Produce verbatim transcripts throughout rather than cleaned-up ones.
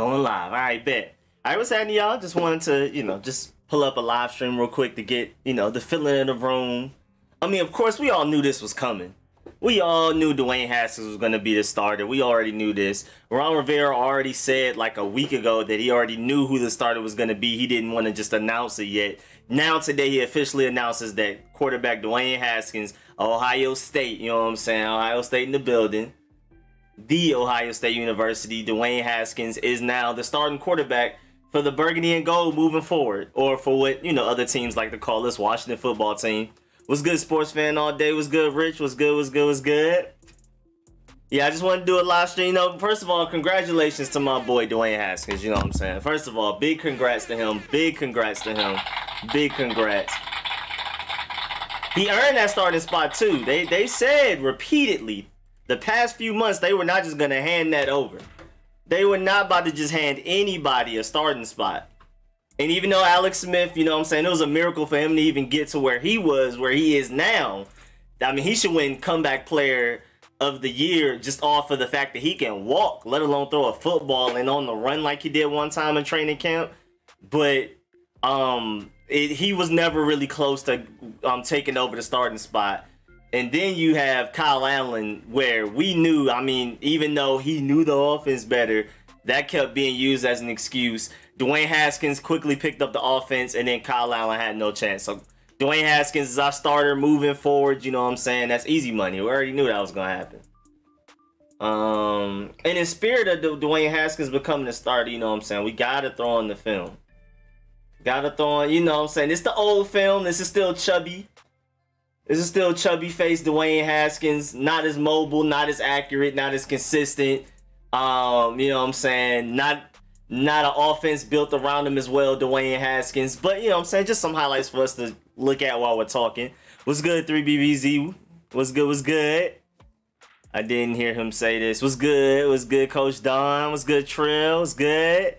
Going live. All right, bet. All right, what's happening, y'all? Just wanted to, you know, just pull up a live stream real quick to get, you know, the feeling in the room. I mean, of course, we all knew this was coming. We all knew Dwayne Haskins was going to be the starter. We already knew this. Ron Rivera already said like a week ago that he already knew who the starter was going to be. He didn't want to just announce it yet. Now today he officially announces that quarterback Dwayne Haskins, Ohio State, you know what I'm saying? Ohio State in the building. The Ohio State University, Dwayne Haskins is now the starting quarterback for the Burgundy and Gold moving forward, or for what, you know, other teams like to call this Washington football team. What's good, sports fan all day? What's good, Rich? What's good? What's good? What's good? Yeah, I just want to do a live stream. You know, first of all, congratulations to my boy Dwayne Haskins. You know what I'm saying? First of all, big congrats to him. Big congrats to him. Big congrats. He earned that starting spot too. They they said repeatedly the past few months they were not just gonna hand that over. They were not about to just hand anybody a starting spot. And even though Alex Smith, you know what I'm saying, it was a miracle for him to even get to where he was, where he is now. I mean, he should win comeback player of the year just off of the fact that he can walk, let alone throw a football and on the run like he did one time in training camp. But um, it, he was never really close to um, taking over the starting spot. And then you have Kyle Allen, where we knew, I mean, even though he knew the offense better, that kept being used as an excuse. Dwayne Haskins quickly picked up the offense, and then Kyle Allen had no chance. So Dwayne Haskins is our starter moving forward. You know what I'm saying? That's easy money. We already knew that was going to happen. Um, and in spirit of D Dwayne Haskins becoming the starter, you know what I'm saying, we got to throw on the film. Got to throw on, you know what I'm saying? It's the old film. This is still chubby. This is still chubby-faced Dwayne Haskins. Not as mobile, not as accurate, not as consistent. Um, you know what I'm saying? Not... Not an offense built around him as well, Dwayne Haskins. But, you know what I'm saying, just some highlights for us to look at while we're talking. What's good, three B B Z? What's good, what's good? I didn't hear him say this. What's good, what's good, Coach Don? What's good, Trill? What's good?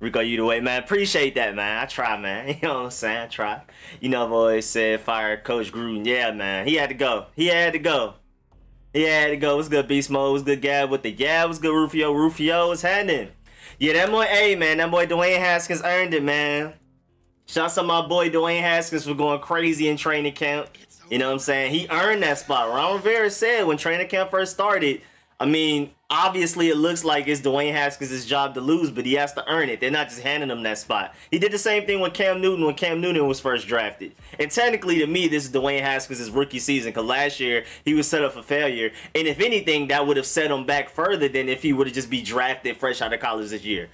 Rico, you the way, man. Appreciate that, man. I try, man. You know what I'm saying? I try. You know, I've always said fire Coach Gruden. Yeah, man. He had to go. He had to go. He had to go. What's good, Beast Mode? What's good, Gab with the Gab? What's good, Rufio? Rufio, what's happening? Yeah, that boy, hey, man, that boy Dwayne Haskins earned it, man. Shouts to my boy Dwayne Haskins for going crazy in training camp. You know what I'm saying? He earned that spot. Ron Rivera said when training camp first started, I mean, obviously it looks like it's Dwayne Haskins' job to lose, but he has to earn it. They're not just handing him that spot. He did the same thing with Cam Newton when Cam Newton was first drafted. And technically, to me, this is Dwayne Haskins' rookie season because last year he was set up for failure. And if anything, that would have set him back further than if he would have just be drafted fresh out of college this year.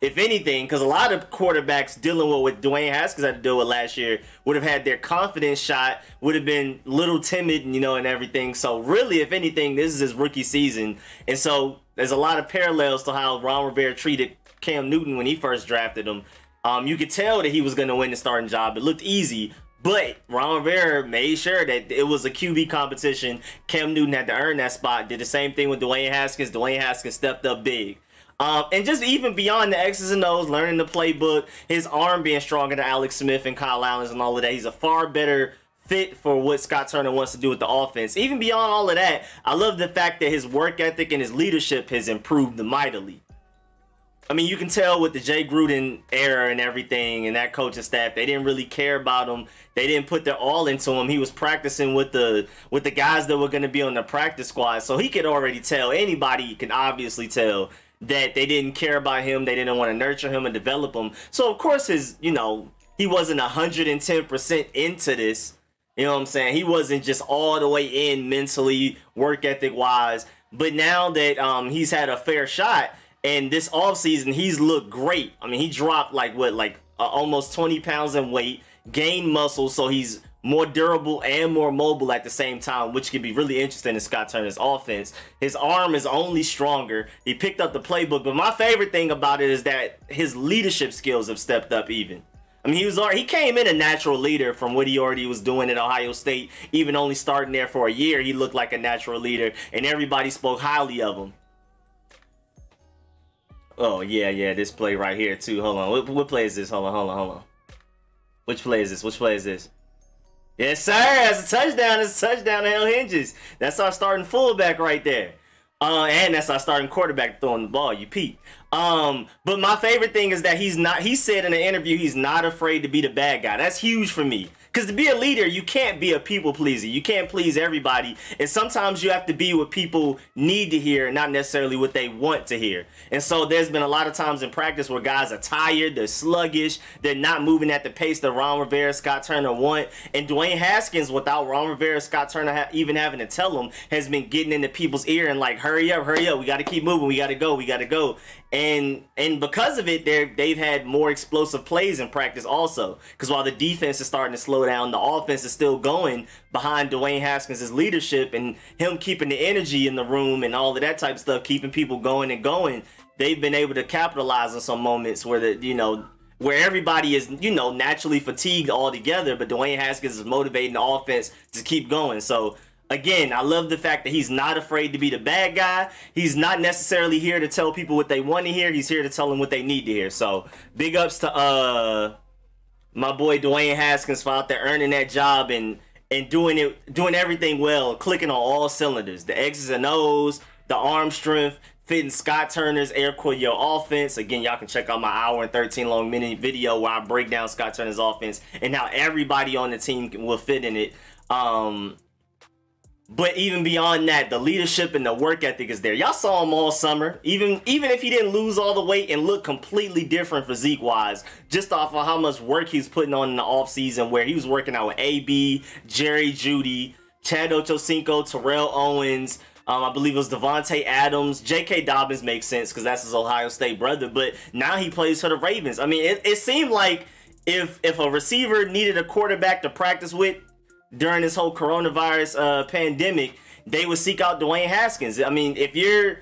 If anything, because a lot of quarterbacks dealing with what Dwayne Haskins had to deal with last year would have had their confidence shot, would have been a little timid, you know, and everything. So really, if anything, this is his rookie season. And so there's a lot of parallels to how Ron Rivera treated Cam Newton when he first drafted him. Um, you could tell that he was going to win the starting job. It looked easy, but Ron Rivera made sure that it was a Q B competition. Cam Newton had to earn that spot. Did the same thing with Dwayne Haskins. Dwayne Haskins stepped up big. Um, and just even beyond the X's and O's, learning the playbook, his arm being stronger than Alex Smith and Kyle Allen and all of that, he's a far better fit for what Scott Turner wants to do with the offense. Even beyond all of that, I love the fact that his work ethic and his leadership has improved mightily. I mean, you can tell with the Jay Gruden era and everything and that coaching staff, they didn't really care about him. They didn't put their all into him. He was practicing with the with the guys that were going to be on the practice squad, so he could already tell. Anybody can obviously tell that they didn't care about him. They didn't want to nurture him and develop him. So, of course, his, you know, he wasn't one hundred ten percent into this. You know what I'm saying? He wasn't just all the way in mentally, work ethic-wise. But now that um, he's had a fair shot, and this offseason, he's looked great. I mean, he dropped, like, what, like uh, almost twenty pounds in weight, gained muscle, so he's more durable and more mobile at the same time, which could be really interesting in Scott Turner's offense. His arm is only stronger. He picked up the playbook, but my favorite thing about it is that his leadership skills have stepped up even. I mean, he was already, he came in a natural leader from what he already was doing at Ohio State. Even only starting there for a year, he looked like a natural leader, and everybody spoke highly of him. Oh, yeah, yeah, this play right here, too. Hold on. What, what play is this? Hold on, hold on, hold on. Which play is this? Which play is this? Yes, sir. That's a touchdown. That's a touchdown to Hell Hinges. That's our starting fullback right there. Uh, and that's our starting quarterback throwing the ball, you peep. Um, but my favorite thing is that he's not, he said in an interview, he's not afraid to be the bad guy. That's huge for me. Because to be a leader, you can't be a people pleaser. You can't please everybody. And sometimes you have to be what people need to hear, not necessarily what they want to hear. And so there's been a lot of times in practice where guys are tired, they're sluggish, they're not moving at the pace that Ron Rivera, Scott Turner want. And Dwayne Haskins, without Ron Rivera, Scott Turner ha even having to tell him, has been getting into people's ear and like, hurry up, hurry up. We got to keep moving. We got to go. We got to go. And and because of it, they've had more explosive plays in practice also. Because while the defense is starting to slow down, the offense is still going behind Dwayne Haskins' leadership and him keeping the energy in the room and all of that type of stuff, keeping people going and going. They've been able to capitalize on some moments where, the you know, where everybody is, you know, naturally fatigued altogether, but Dwayne Haskins is motivating the offense to keep going. So again, I love the fact that he's not afraid to be the bad guy. He's not necessarily here to tell people what they want to hear. He's here to tell them what they need to hear. So big ups to uh my boy Dwayne Haskins for out there earning that job and and doing it, doing everything well, clicking on all cylinders. The X's and O's, the arm strength, fitting Scott Turner's Air Coil offense. Again, y'all can check out my hour and thirteen long minute video where I break down Scott Turner's offense and how everybody on the team will fit in it. Um But even beyond that, the leadership and the work ethic is there. Y'all saw him all summer. Even even if he didn't lose all the weight and look completely different physique-wise, just off of how much work he was putting on in the offseason, where he was working out with A B, Jerry Jeudy, Chad Ochocinco, Terrell Owens, Um, I believe it was Devontae Adams. J K. Dobbins makes sense because that's his Ohio State brother. But now he plays for the Ravens. I mean, it, it seemed like if if a receiver needed a quarterback to practice with during this whole coronavirus uh, pandemic, they would seek out Dwayne Haskins. I mean, if you're,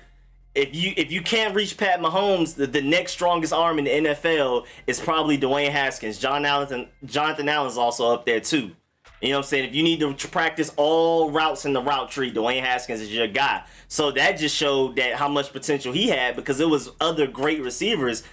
if you, if you can't reach Pat Mahomes, the, the next strongest arm in the N F L is probably Dwayne Haskins. John Allen, Jonathan Allen's also up there too. You know what I'm saying? If you need to practice all routes in the route tree, Dwayne Haskins is your guy. So that just showed that how much potential he had, because it was other great receivers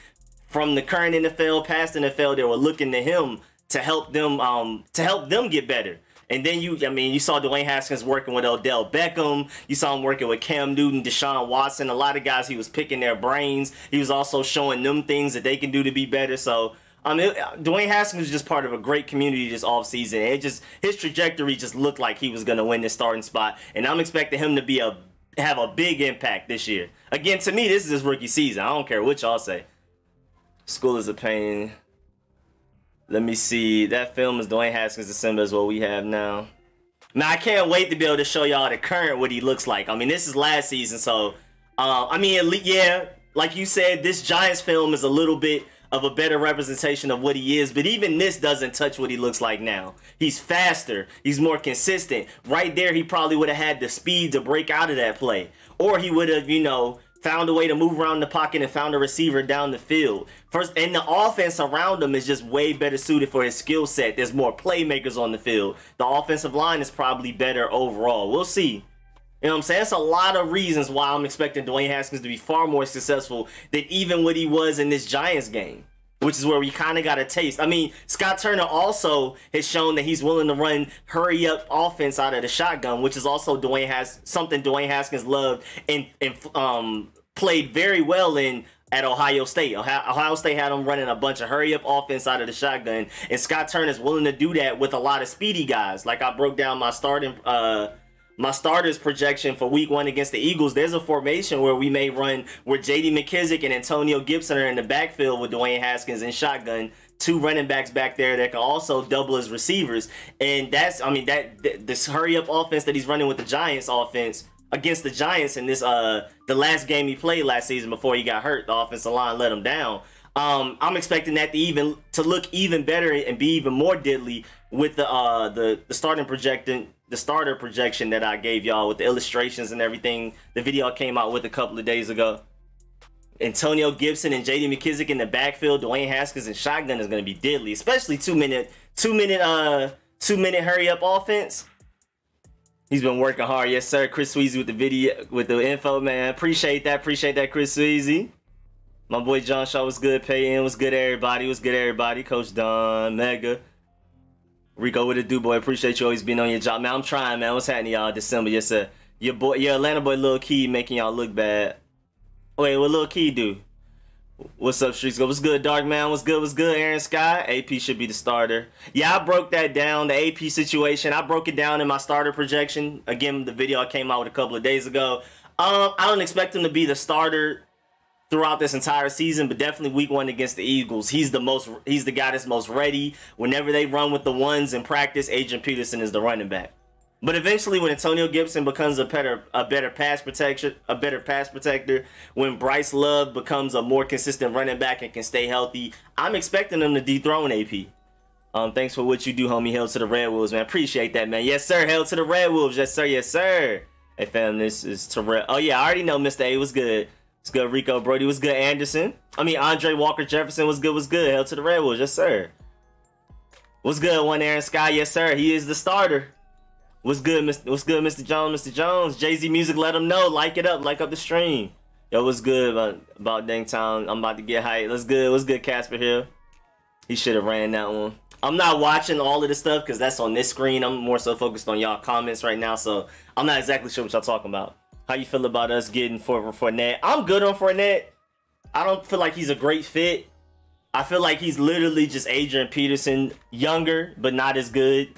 from the current N F L, past N F L, that were looking to him to help them, um, to help them get better. And then you, I mean, you saw Dwayne Haskins working with Odell Beckham. You saw him working with Cam Newton, Deshaun Watson. A lot of guys, he was picking their brains. He was also showing them things that they can do to be better. So, I mean, Dwayne Haskins was just part of a great community this offseason. It just, his trajectory just looked like he was going to win this starting spot. And I'm expecting him to be a, have a big impact this year. Again, to me, this is his rookie season. I don't care what y'all say. School is a pain. Let me see. That film is Dwayne Haskins December is what we have now. Now, I can't wait to be able to show y'all the current, what he looks like. I mean, this is last season, so... Uh, I mean, yeah, like you said, this Giants film is a little bit of a better representation of what he is, but even this doesn't touch what he looks like now. He's faster. He's more consistent. Right there, he probably would have had the speed to break out of that play. Or he would have, you know... found a way to move around the pocket and found a receiver down the field. First, and the offense around him is just way better suited for his skill set. There's more playmakers on the field. The offensive line is probably better overall. We'll see. You know what I'm saying? That's a lot of reasons why I'm expecting Dwayne Haskins to be far more successful than even what he was in this Giants game, which is where we kind of got a taste. I mean, Scott Turner also has shown that he's willing to run hurry-up offense out of the shotgun, which is also Dwayne has something Dwayne Haskins loved and, and um, played very well in at Ohio State. Ohio, Ohio State had him running a bunch of hurry-up offense out of the shotgun, and Scott Turner is willing to do that with a lot of speedy guys. Like I broke down my starting uh, my starters projection for week one against the Eagles. There's a formation where we may run where J D. McKissic and Antonio Gibson are in the backfield with Dwayne Haskins in shotgun, two running backs back there that can also double as receivers. And that's, I mean, that th this hurry up offense that he's running with the Giants offense against the Giants in this, uh, the last game he played last season before he got hurt, the offensive line let him down. Um, I'm expecting that to even to look even better and be even more deadly with the uh, the, the starting projecting the starter projection that I gave y'all with the illustrations and everything. The video came out with a couple of days ago. Antonio Gibson and J D. McKissic in the backfield, Dwayne Haskins and shotgun is going to be deadly, especially two minute two minute uh two minute hurry up offense. He's been working hard, yes sir. Chris Sweezy with the video with the info, man. Appreciate that, appreciate that, Chris Sweezy. My boy John Shaw was good. Payton was good. Everybody was good. Everybody. Coach Don Mega. Rico with a do boy. Appreciate you always being on your job, man. I'm trying, man. What's happening, y'all? December, yes sir. Your boy, your Atlanta boy Lil' Key making y'all look bad. Wait, what Lil' Key do? What's up, Streets? What's good, Dark Man? What's good? What's good, Aaron Sky? A P should be the starter. Yeah, I broke that down, the A P situation. I broke it down in my starter projection. Again, the video I came out with a couple of days ago. Um, I don't expect him to be the starter throughout this entire season, but definitely week one against the Eagles, he's the most, he's the guy that's most ready. Whenever they run with the ones in practice, Adrian Peterson is the running back. But eventually, when Antonio Gibson becomes a better, a better pass protection, a better pass protector, when Bryce Love becomes a more consistent running back and can stay healthy, I'm expecting them to dethrone A P. Um, thanks for what you do, homie. Hail to the Red Wolves, man. Appreciate that, man. Yes, sir. Hail to the Red Wolves. Yes, sir. Yes, sir. Hey, fam. This is Terrell. Oh yeah, I already know Mister A was good. What's good, Rico Brody? What's good, Anderson? I mean, Andre Walker Jefferson. What's good? What's good? Hell to the Red Wolves. Yes, sir. What's good, one Aaron Sky? Yes, sir. He is the starter. What's good, Mister What's good, Mister Jones? Mister Jones. Jay-Z Music, let him know. Like it up. Like up the stream. Yo, what's good about, about dang time? I'm about to get hyped. What's good? What's good, Casper Hill? He should have ran that one. I'm not watching all of this stuff because that's on this screen. I'm more so focused on y'all comments right now, so I'm not exactly sure what y'all talking about. How you feel about us getting for Fournette? I'm good on Fournette. I don't feel like he's a great fit. I feel like he's literally just Adrian Peterson, younger, but not as good.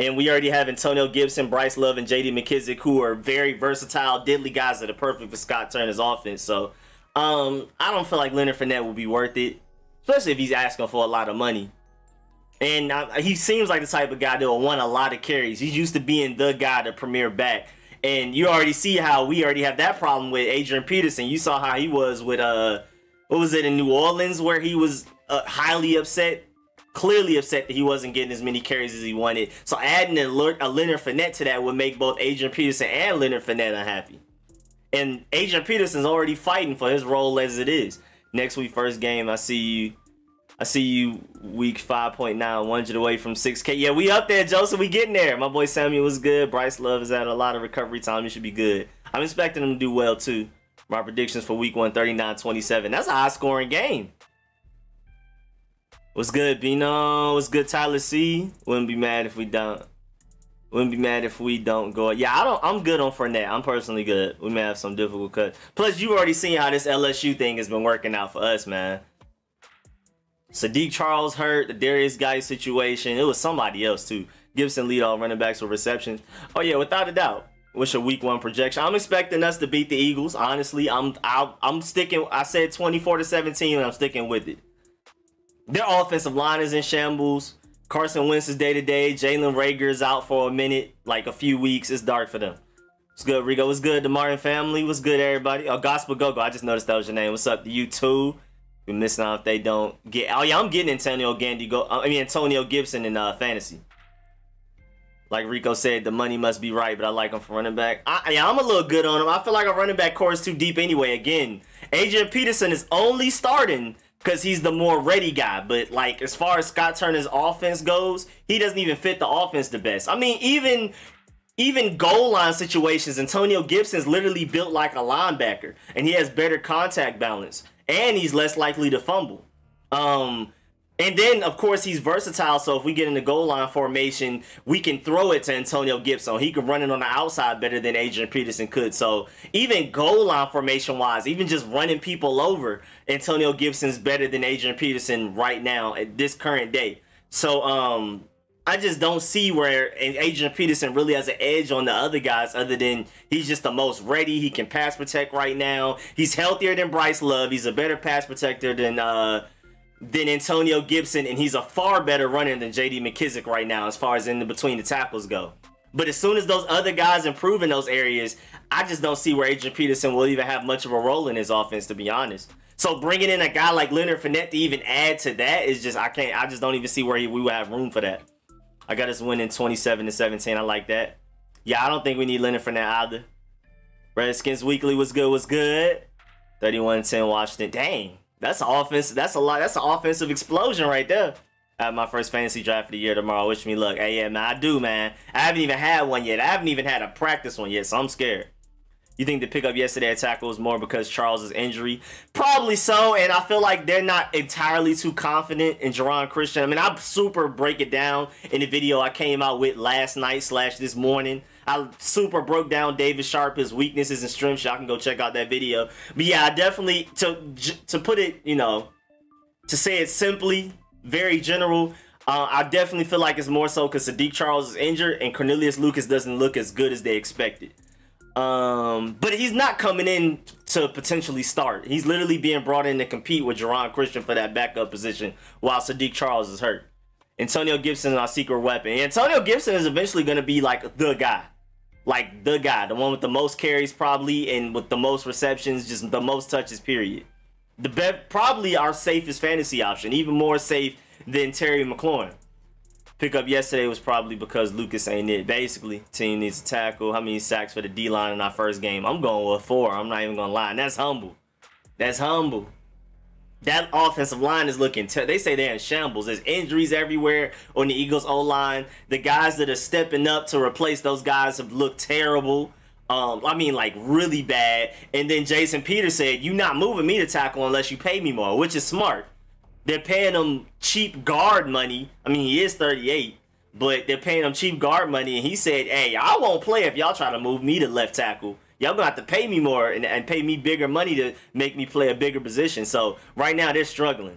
And we already have Antonio Gibson, Bryce Love, and J D. McKissic, who are very versatile, deadly guys that are perfect for Scott Turner's offense. So um, I don't feel like Leonard Fournette will be worth it, especially if he's asking for a lot of money. And I, he seems like the type of guy that will want a lot of carries. He's used to being the guy to premier back. And you already see how we already have that problem with Adrian Peterson. You saw how he was with, uh, what was it, in New Orleans, where he was uh, highly upset, clearly upset that he wasn't getting as many carries as he wanted. So adding a Leonard Fournette to that would make both Adrian Peterson and Leonard Fournette unhappy. And Adrian Peterson's already fighting for his role as it is. Next week, first game, I see you. I see you week five point nine, one hundred away from six K. Yeah, we up there, Joseph. We getting there. My boy Samuel was good. Bryce Love is at a lot of recovery time. You should be good. I'm expecting him to do well, too. My predictions for week one, thirty-nine twenty-seven. That's a high-scoring game. What's good, Bino? What's good, Tyler C? Wouldn't be mad if we don't. Wouldn't be mad if we don't go. Yeah, I don't, I'm good on Fournette. I'm personally good. We may have some difficult cuts. Plus, you've already seen how this L S U thing has been working out for us, man. Saahdiq Charles hurt, the Darius Guy situation. It was somebody else, too. Gibson lead all running backs with receptions. Oh, yeah, without a doubt. What's your week one projection? I'm expecting us to beat the Eagles. Honestly, I'm I, I'm sticking. I said twenty-four to seventeen, and I'm sticking with it. Their offensive line is in shambles. Carson Wentz is day-to-day. Jalen Reagor is out for a minute, like a few weeks. It's dark for them. What's good, Rigo? What's good, the Martin family? What's good, everybody? Oh, Gospel Gogo. I just noticed that was your name. What's up to you, too? We're missing out if they don't get. Oh yeah, I'm getting Antonio Gandy. I mean Antonio Gibson in uh, fantasy. Like Rico said, the money must be right, but I like him for running back. I, yeah, I'm a little good on him. I feel like our running back core is too deep anyway. Again, Adrian Peterson is only starting because he's the more ready guy. But like as far as Scott Turner's offense goes, he doesn't even fit the offense the best. I mean, even. Even goal line situations, Antonio Gibson's literally built like a linebacker, and he has better contact balance, and he's less likely to fumble. Um, and then, of course, he's versatile, so if we get in the goal line formation, we can throw it to Antonio Gibson. He can run it on the outside better than Adrian Peterson could. So even goal line formation-wise, even just running people over, Antonio Gibson's better than Adrian Peterson right now at this current day. So, um... I just don't see where Adrian Peterson really has an edge on the other guys other than he's just the most ready. He can pass protect right now. He's healthier than Bryce Love. He's a better pass protector than uh, than Antonio Gibson, and he's a far better runner than J D. McKissic right now as far as in the between the tackles go. But as soon as those other guys improve in those areas, I just don't see where Adrian Peterson will even have much of a role in his offense, to be honest. So bringing in a guy like Leonard Fournette to even add to that is just, I can't, I just don't even see where he, we would have room for that. I got us winning twenty-seven to seventeen. I like that. Yeah, I don't think we need Leonard Fournette either. Redskins Weekly, what's good? What's good? thirty-one ten Washington. Dang, that's an offense. That's a lot. That's an offensive explosion right there. I have my first fantasy draft of the year tomorrow. Wish me luck. Hey, yeah, man, I do, man. I haven't even had one yet. I haven't even had a practice one yet, so I'm scared. You think the pickup yesterday at tackle was more because Charles' injury? Probably so, and I feel like they're not entirely too confident in Geron Christian. I mean, I super break it down in the video I came out with last night slash this morning. I super broke down David Sharp, his weaknesses and strengths. Y'all can go check out that video. But yeah, I definitely, to to put it, you know, to say it simply, very general, uh, I definitely feel like it's more so because Saahdiq Charles is injured and Cornelius Lucas doesn't look as good as they expected. Um, but he's not coming in to potentially start. He's literally being brought in to compete with Geron Christian for that backup position while Saahdiq Charles is hurt. Antonio Gibson is our secret weapon. Antonio Gibson is eventually going to be like the guy. Like the guy. The one with the most carries probably and with the most receptions, just the most touches, period. The be probably our safest fantasy option. Even more safe than Terry McLaurin. Pickup yesterday was probably because Lucas ain't it. Basically, team needs a tackle. How many sacks for the D-line in our first game? I'm going with four. I'm not even going to lie. And that's humble. That's humble. That offensive line is looking, they say they're in shambles. There's injuries everywhere on the Eagles O-line. The guys that are stepping up to replace those guys have looked terrible. Um, I mean, like, really bad. And then Jason Peters said, you're not moving me to tackle unless you pay me more, which is smart. They're paying him cheap guard money. I mean, he is thirty-eight, but they're paying him cheap guard money. And he said, hey, I won't play if y'all try to move me to left tackle. Y'all going to have to pay me more and, and pay me bigger money to make me play a bigger position. So right now they're struggling.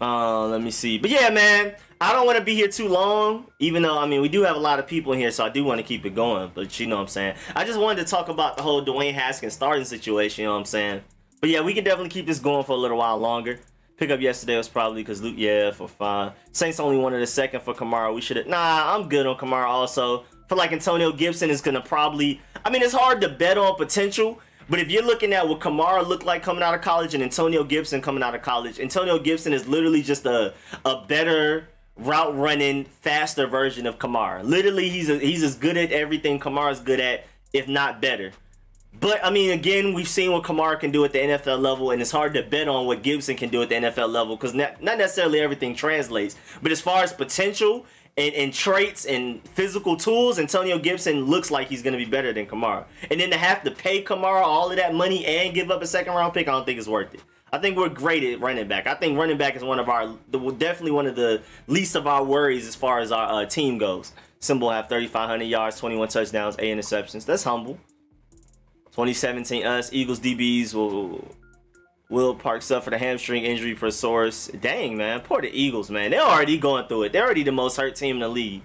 Uh, let me see. But yeah, man, I don't want to be here too long, even though, I mean, we do have a lot of people in here, so I do want to keep it going. But you know what I'm saying? I just wanted to talk about the whole Dwayne Haskins starting situation. You know what I'm saying? But yeah, we can definitely keep this going for a little while longer. Pickup yesterday was probably because Luke, yeah, for five. Saints only wanted a second for Kamara. We should have, nah, I'm good on Kamara also. Feel like Antonio Gibson is going to probably, I mean, it's hard to bet on potential, but if you're looking at what Kamara looked like coming out of college and Antonio Gibson coming out of college, Antonio Gibson is literally just a, a better route running, faster version of Kamara. Literally, he's, a, he's as good at everything Kamara's good at, if not better. But, I mean, again, we've seen what Kamara can do at the N F L level, and it's hard to bet on what Gibson can do at the N F L level because not necessarily everything translates. But as far as potential and, and traits and physical tools, Antonio Gibson looks like he's going to be better than Kamara. And then to have to pay Kamara all of that money and give up a second-round pick, I don't think it's worth it. I think we're great at running back. I think running back is one of our, definitely one of the least of our worries as far as our uh, team goes. Symbol have thirty-five hundred yards, twenty-one touchdowns, eight interceptions. That's humble. twenty seventeen us Eagles D Bs will will Park suffered a hamstring injury per source. Dang, man, poor the Eagles, man. They're already going through it. They're already the most hurt team in the league.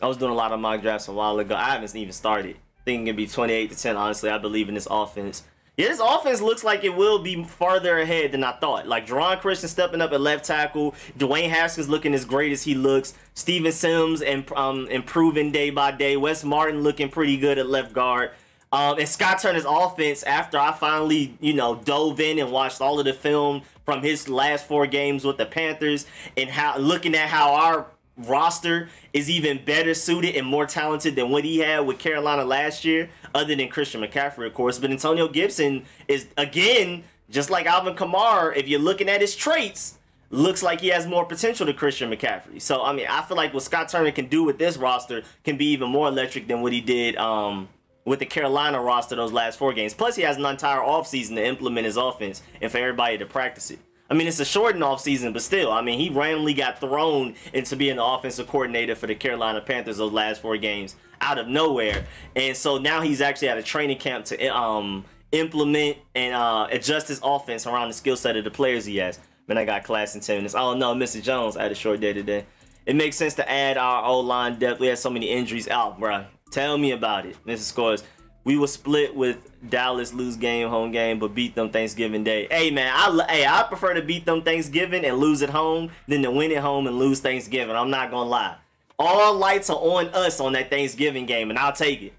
I was doing a lot of mock drafts a while ago. I haven't even started. Thinking it'd be twenty-eight to ten. Honestly, I believe in this offense. Yeah, this offense looks like it will be farther ahead than I thought. Like Geron Christian stepping up at left tackle, Dwayne Haskins looking as great as he looks, Steven Sims and um improving day by day, Wes Martin looking pretty good at left guard. Um, and Scott Turner's offense, after I finally, you know, dove in and watched all of the film from his last four games with the Panthers and how looking at how our roster is even better suited and more talented than what he had with Carolina last year, other than Christian McCaffrey, of course. But Antonio Gibson is, again, just like Alvin Kamara, if you're looking at his traits, looks like he has more potential than Christian McCaffrey. So, I mean, I feel like what Scott Turner can do with this roster can be even more electric than what he did um with the Carolina roster those last four games. Plus, he has an entire offseason to implement his offense and for everybody to practice it. I mean, it's a shortened offseason, but still, I mean, he randomly got thrown into being the offensive coordinator for the Carolina Panthers those last four games out of nowhere. And so now he's actually at a training camp to um, implement and uh, adjust his offense around the skill set of the players he has. Man, I got class in ten minutes. Oh, no, Mister Jones, I had a short day today. It makes sense to add our O-line depth. We had so many injuries out, bruh. Tell me about it, Mister Scores. We will split with Dallas, lose game, home game, but beat them Thanksgiving Day. Hey, man, I, hey, I prefer to beat them Thanksgiving and lose at home than to win at home and lose Thanksgiving. I'm not going to lie. All lights are on us on that Thanksgiving game, and I'll take it.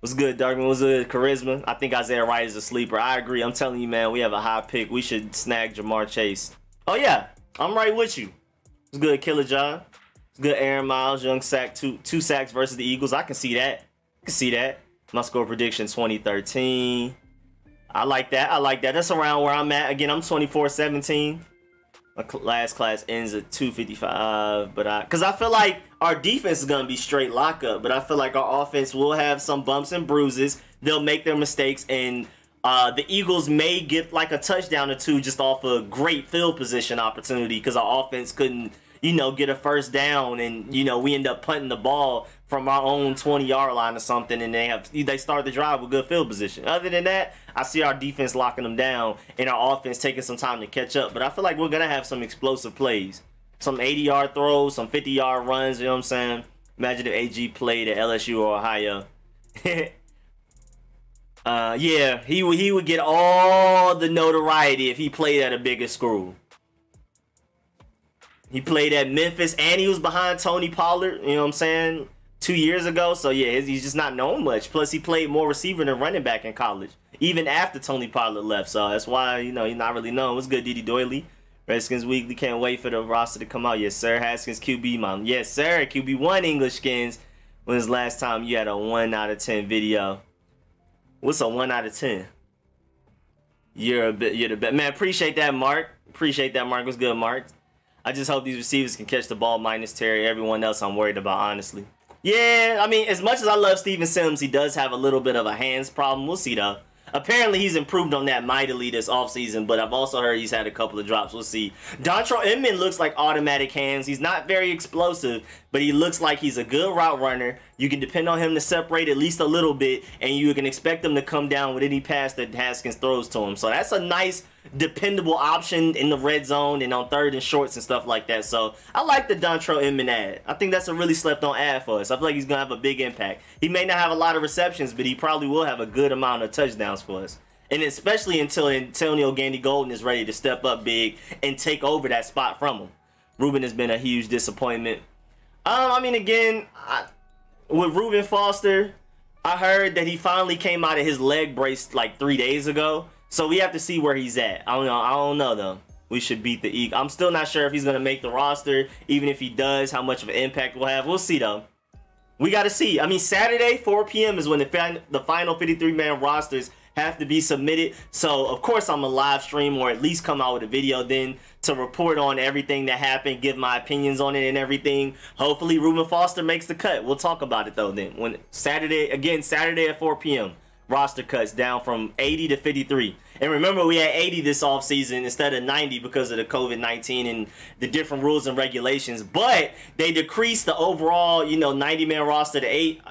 What's good, Darkman? What's good, Charisma? I think Isaiah Wright is a sleeper. I agree. I'm telling you, man, we have a high pick. We should snag Ja'Marr Chase. Oh, yeah, I'm right with you. What's good, Killer John? Good Aaron Miles, Young sack, two two sacks versus the Eagles. I can see that. I can see that. My score prediction twenty thirteen. I like that. I like that. That's around where I'm at. Again, I'm twenty-four seventeen. My last class ends at two fifty-five, but I because I feel like our defense is gonna be straight lockup, but I feel like our offense will have some bumps and bruises. They'll make their mistakes, and uh, the Eagles may get like a touchdown or two just off a great field position opportunity because our offense couldn't, you know, get a first down and, you know, we end up punting the ball from our own twenty-yard line or something, and they have they start the drive with good field position. Other than that, I see our defense locking them down and our offense taking some time to catch up. But I feel like we're going to have some explosive plays, some eighty-yard throws, some fifty-yard runs, you know what I'm saying? Imagine if A G played at L S U or Ohio. uh, yeah, he would, he would get all the notoriety if he played at a bigger school. He played at Memphis, and he was behind Tony Pollard, you know what I'm saying, two years ago. So, yeah, he's just not known much. Plus, he played more receiver than running back in college, even after Tony Pollard left. So, that's why, you know, he's not really known. What's good, D D Doily? Redskins Weekly. Can't wait for the roster to come out. Yes, sir. Haskins, Q B, mom. Yes, sir. Q B one English Skins. When's the last time you had a one out of ten video? What's a one out of ten? You're a bit, you're the best. Man, appreciate that, Mark. Appreciate that, Mark. What's good, Mark? I just hope these receivers can catch the ball, minus Terry. Everyone else I'm worried about, honestly. Yeah, I mean, as much as I love Steven Sims, he does have a little bit of a hands problem. We'll see, though. Apparently, he's improved on that mightily this offseason, but I've also heard he's had a couple of drops. We'll see. Dontrell Inman looks like automatic hands. He's not very explosive, but he looks like he's a good route runner. You can depend on him to separate at least a little bit, and you can expect him to come down with any pass that Haskins throws to him. So that's a nice, dependable option in the red zone and on third and shorts and stuff like that. So I like the Dontrell Inman ad. I think that's a really slept-on ad for us. I feel like he's going to have a big impact. He may not have a lot of receptions, but he probably will have a good amount of touchdowns for us. And especially until Antonio Gandy-Golden is ready to step up big and take over that spot from him. Ruben has been a huge disappointment. Um, I mean, again, I, with Reuben Foster, I heard that he finally came out of his leg brace like three days ago. So we have to see where he's at. I don't know. I don't know, though. We should beat the Eagles. I'm still not sure if he's going to make the roster. Even if he does, how much of an impact we'll have. We'll see, though. We got to see. I mean, Saturday, four P M is when the, fin the final fifty-three man rosters have to be submitted. So, of course, I'm a live stream or at least come out with a video then to report on everything that happened, give my opinions on it and everything. Hopefully, Reuben Foster makes the cut. We'll talk about it, though, then. When Saturday, again, Saturday at four P M Roster cuts down from eighty to fifty-three. And remember, we had eighty this offseason instead of ninety because of the COVID nineteen and the different rules and regulations. But they decreased the overall, you know, ninety man roster to eight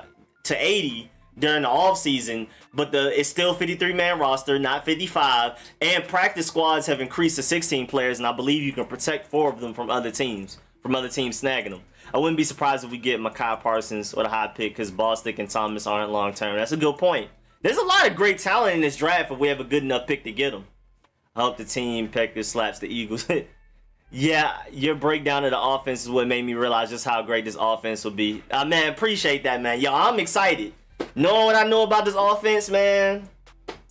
to eighty during the offseason. But the it's still fifty-three man roster, not fifty-five. And practice squads have increased to sixteen players, and I believe you can protect four of them from other teams, from other teams snagging them. I wouldn't be surprised if we get Mekhi Parsons with a high pick because Bostic and Thomas aren't long term. That's a good point. There's a lot of great talent in this draft if we have a good enough pick to get them. I hope the team Pecker slaps the Eagles. Yeah, your breakdown of the offense is what made me realize just how great this offense will be. Uh, man, appreciate that, man. Yo, I'm excited. Knowing what I know about this offense, man,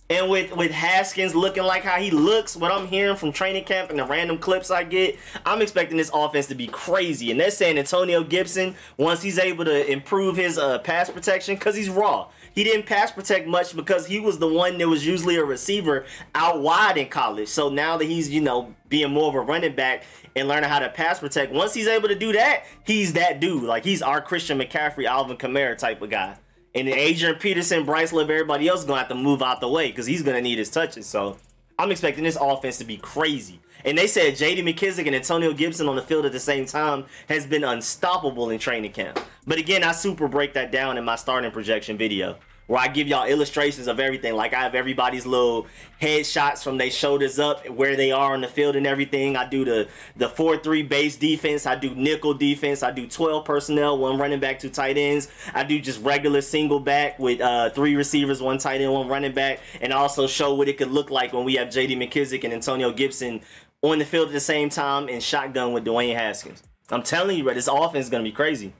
and with, with Haskins looking like how he looks, what I'm hearing from training camp and the random clips I get, I'm expecting this offense to be crazy. And they're saying Antonio Gibson, once he's able to improve his uh, pass protection, because he's raw. He didn't pass protect much because he was the one that was usually a receiver out wide in college. So now that he's, you know, being more of a running back and learning how to pass protect, once he's able to do that, he's that dude. Like, he's our Christian McCaffrey, Alvin Kamara type of guy. And then Adrian Peterson, Bryce Love, everybody else is going to have to move out the way because he's going to need his touches. So I'm expecting this offense to be crazy. And they said J D McKissic and Antonio Gibson on the field at the same time has been unstoppable in training camp. But again, I super break that down in my starting projection video, where I give y'all illustrations of everything. Like, I have everybody's little headshots from their shoulders up, where they are on the field and everything. I do the the four three base defense. I do nickel defense. I do twelve personnel, one running back, two tight ends. I do just regular single back with uh, three receivers, one tight end, one running back. And I also show what it could look like when we have J D McKissic and Antonio Gibson on the field at the same time and shotgun with Dwayne Haskins. I'm telling you, bro, this offense is going to be crazy.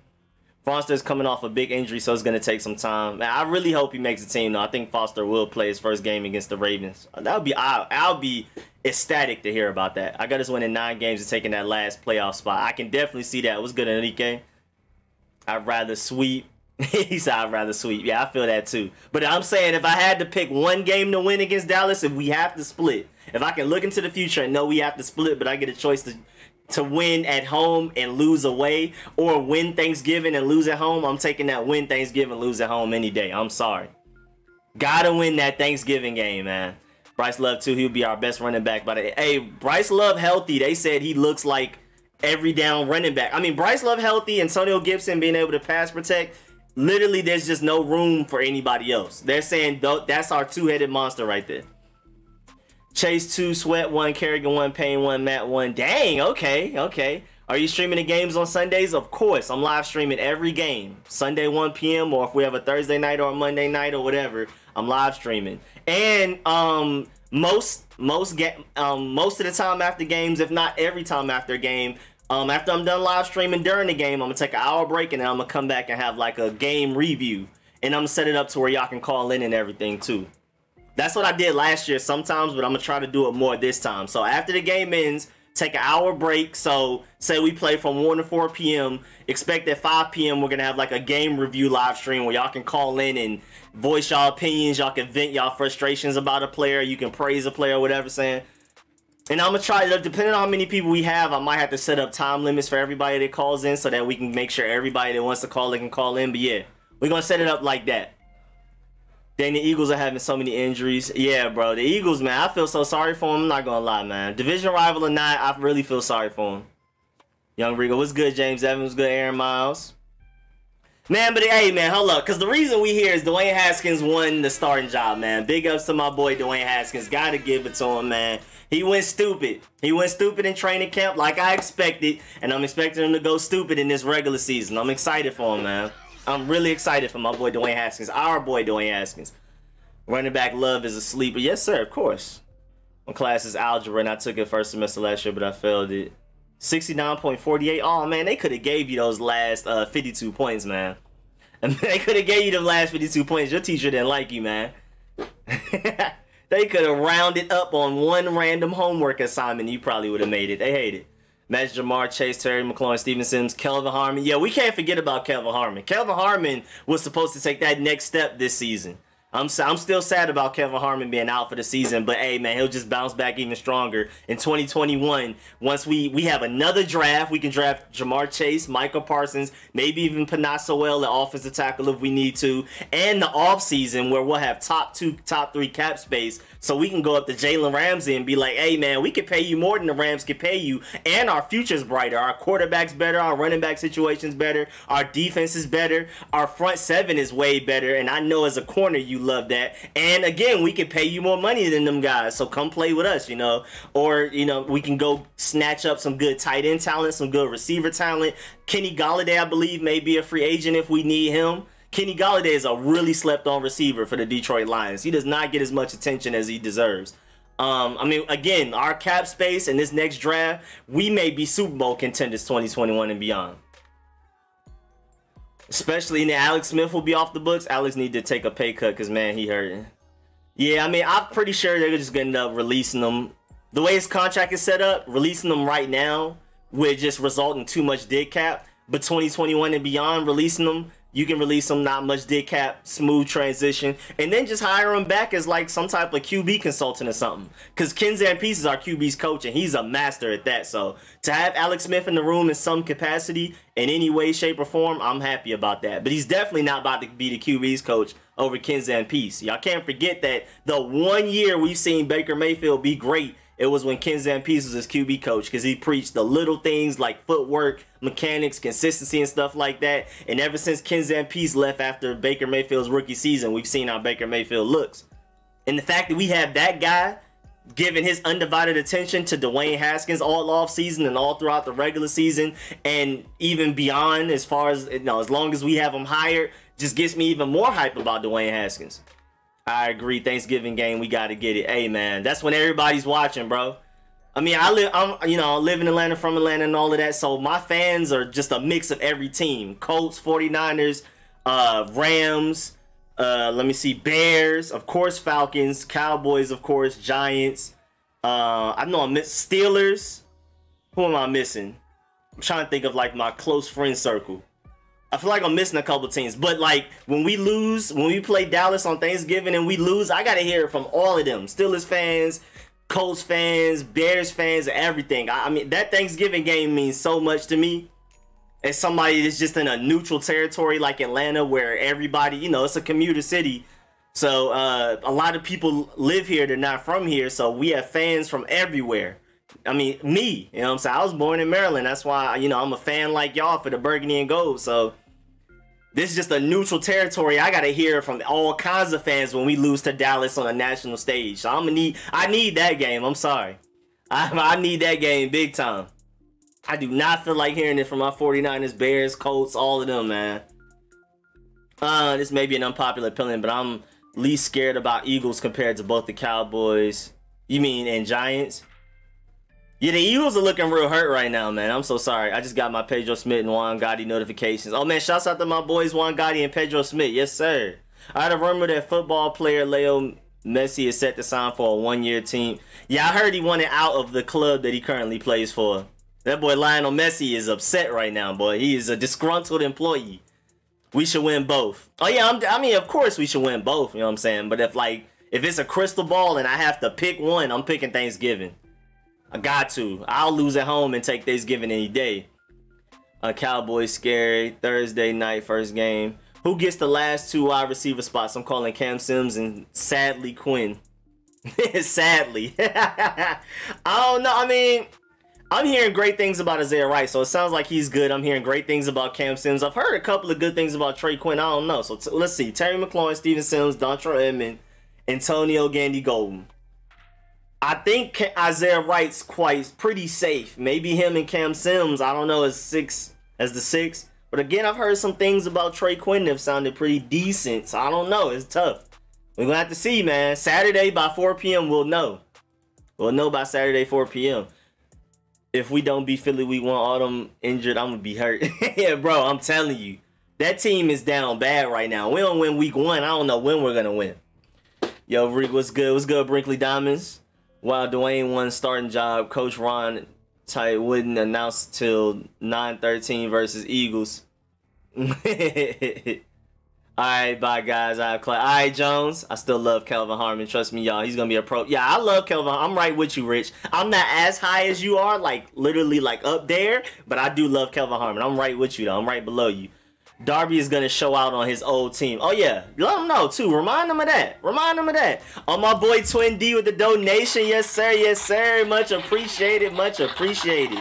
Foster's coming off a big injury, so it's going to take some time. Man, I really hope he makes the team, though. I think Foster will play his first game against the Ravens. That would be, I'll, I'll be ecstatic to hear about that. I got us winning nine games and taking that last playoff spot. I can definitely see that. What's good, Enrique? I'd rather sweep. He said, I'd rather sweep. Yeah, I feel that, too. But I'm saying, if I had to pick one game to win against Dallas, if we have to split, if I can look into the future and know we have to split, but I get a choice to... to win at home and lose away, or win Thanksgiving and lose at home, I'm taking that win Thanksgiving, lose at home any day. I'm sorry. Gotta win that Thanksgiving game, man. Bryce Love, too. He'll be our best running back. But hey, Bryce Love healthy. They said he looks like every down running back. I mean, Bryce Love healthy, Antonio Gibson being able to pass protect. Literally, there's just no room for anybody else. They're saying that's our two-headed monster right there. Chase two, Sweat one, Kerrigan one, Payne one, Matt one. Dang, okay, okay. Are you streaming the games on Sundays? Of course, I'm live streaming every game. Sunday one p m or if we have a Thursday night or a Monday night or whatever, I'm live streaming. And um, most most um, most of the time after games, if not every time after a game, um, after I'm done live streaming during the game, I'm gonna take an hour break and then I'm gonna come back and have like a game review. And I'm gonna set it up to where y'all can call in and everything too. That's what I did last year sometimes, but I'm gonna try to do it more this time. So after the game ends, take an hour break. So say we play from one to four p m Expect at five p m we're gonna have like a game review live stream where y'all can call in and voice y'all opinions. Y'all can vent y'all frustrations about a player. You can praise a player or whatever saying. And I'm gonna try it up. Depending on how many people we have, I might have to set up time limits for everybody that calls in so that we can make sure everybody that wants to call in can call in. But yeah, we're gonna set it up like that. Then the Eagles are having so many injuries. Yeah, bro. The Eagles, man, I feel so sorry for them. I'm not going to lie, man. Division rival or not, I really feel sorry for them. Young Rigo, what's good? James Evans, what's good? Aaron Miles. Man, but hey, man, hold up. Because the reason we here is Dwayne Haskins won the starting job, man. Big ups to my boy Dwayne Haskins. Got to give it to him, man. He went stupid. He went stupid in training camp like I expected. And I'm expecting him to go stupid in this regular season. I'm excited for him, man. I'm really excited for my boy Dwayne Haskins, our boy Dwayne Haskins. Running back Love is a sleeper. Yes, sir, of course. My class is algebra, and I took it first semester last year, but I failed it. sixty-nine point four eight. Oh, man, they could have gave you those last uh, fifty-two points, man. And they could have gave you the last fifty-two points. Your teacher didn't like you, man. They could have rounded up on one random homework assignment. You probably would have made it. They hate it. Match Ja'Marr Chase, Terry McLaurin, Steven Sims, Kelvin Harmon. Yeah, we can't forget about Kelvin Harmon. Kelvin Harmon was supposed to take that next step this season. I'm I'm still sad about Kelvin Harmon being out for the season, but hey, man, he'll just bounce back even stronger in twenty twenty-one. Once we we have another draft, we can draft Ja'Marr Chase, Michael Parsons, maybe even Panah Sewell, the offensive tackle if we need to, and the offseason where we'll have top two, top three cap space, so we can go up to Jalen Ramsey and be like, hey, man, we could pay you more than the Rams could pay you, and our future's brighter. Our quarterback's better, our running back situation's better, our defense is better, our front seven is way better, and I know as a corner you love that, and again we can pay you more money than them guys, so come play with us, you know. Or, you know, we can go snatch up some good tight end talent, some good receiver talent. Kenny Golladay, I believe, may be a free agent if we need him. Kenny Golladay is a really slept on receiver for the Detroit Lions. He does not get as much attention as he deserves. Um, I mean, again, our cap space in this next draft, we may be Super Bowl contenders twenty twenty-one and beyond. Especially now, Alex Smith will be off the books. Alex need to take a pay cut because, man, he hurting. Yeah, I mean, I'm pretty sure they're just going to end up releasing them. The way his contract is set up, releasing them right now would just result in too much dead cap. But twenty twenty-one and beyond, releasing them, you can release them, not much dead cap, smooth transition. And then just hire him back as, like, some type of Q B consultant or something. Because Ken Zampese is our Q B's coach, and he's a master at that. So to have Alex Smith in the room in some capacity, in any way, shape, or form, I'm happy about that. But he's definitely not about to be the Q B's coach over Ken Zampese. Y'all can't forget that the one year we've seen Baker Mayfield be great, it was when Ken Zampese was his Q B coach, because he preached the little things like footwork, mechanics, consistency, and stuff like that. And ever since Ken Zampese left after Baker Mayfield's rookie season, we've seen how Baker Mayfield looks. And the fact that we have that guy giving his undivided attention to Dwayne Haskins all offseason and all throughout the regular season and even beyond, as far as, you know, as long as we have him hired, just gets me even more hype about Dwayne Haskins. I agree. Thanksgiving game, we got to get it. Hey, man, that's when everybody's watching, bro. I mean, I live, I'm, you know, I live in Atlanta, from Atlanta and all of that, so my fans are just a mix of every team. Colts, forty-niners, uh, Rams, uh, let me see, Bears, of course, Falcons, Cowboys, of course, Giants. Uh, I know I missed Steelers. Who am I missing? I'm trying to think of, like, my close friend circle. I feel like I'm missing a couple teams, but like when we lose, when we play Dallas on Thanksgiving and we lose, I got to hear it from all of them. Steelers fans, Colts fans, Bears fans, everything. I, I mean, that Thanksgiving game means so much to me. As somebody that's just in a neutral territory like Atlanta, where everybody, you know, it's a commuter city. So uh, a lot of people live here. They're not from here. So we have fans from everywhere. I mean, me, you know what I'm saying? I was born in Maryland. That's why, you know, I'm a fan like y'all for the burgundy and gold. So this is just a neutral territory. I got to hear from all kinds of fans when we lose to Dallas on a national stage. So I'm going to need, I need that game. I'm sorry. I, I need that game big time. I do not feel like hearing it from my forty-niners, Bears, Colts, all of them, man. Uh, this may be an unpopular opinion, but I'm least scared about Eagles compared to both the Cowboys. You mean, and Giants? Yeah, the Eagles are looking real hurt right now, man. I'm so sorry. I just got my Pedro Smith and Juan Gotti notifications. Oh, man, shouts out to my boys Juan Gotti and Pedro Smith. Yes, sir. I had a rumor that football player Leo Messi is set to sign for a one-year team. Yeah, I heard he wanted out of the club that he currently plays for. That boy Lionel Messi is upset right now, boy. He is a disgruntled employee. We should win both. Oh, yeah, I'm, I mean, of course we should win both. You know what I'm saying? But if, like, if it's a crystal ball and I have to pick one, I'm picking Thanksgiving. I got to. I'll lose at home and take Thanksgiving any day. Uh, Cowboys scary. Thursday night, first game. Who gets the last two wide receiver spots? I'm calling Cam Sims and sadly Quinn. Sadly. I don't know. I mean, I'm hearing great things about Isaiah Wright, so it sounds like he's good. I'm hearing great things about Cam Sims. I've heard a couple of good things about Trey Quinn. I don't know. So t let's see. Terry McLaurin, Steven Sims, Dontrell Inman, Antonio Gandy-Golden. I think Isaiah Wright's quite pretty safe. Maybe him and Cam Sims, I don't know, as six as the six. But again, I've heard some things about Trey Quinn that have sounded pretty decent. So I don't know. It's tough. We're gonna have to see, man. Saturday by four P M we'll know. We'll know by Saturday four P M If we don't beat Philly, we want all them injured. I'm gonna be hurt. Yeah, bro. I'm telling you, that team is down bad right now. We don't win week one. I don't know when we're gonna win. Yo, Rick, what's good? What's good, Brinkley Diamonds? While Dwayne won starting job, Coach Ron Tight wouldn't announce till nine thirteen versus Eagles. All right, bye, guys. I have Clay. All right, Jones. I still love Kelvin Harmon. Trust me, y'all. He's going to be a pro. Yeah, I love Kelvin. I'm right with you, Rich. I'm not as high as you are, like literally like up there, but I do love Kelvin Harmon. I'm right with you, though. I'm right below you. Darby is going to show out on his old team. Oh, yeah. Let him know, too. Remind him of that. Remind him of that. Oh, my boy Twin D with the donation. Yes, sir. Yes, sir. Much appreciated. Much appreciated.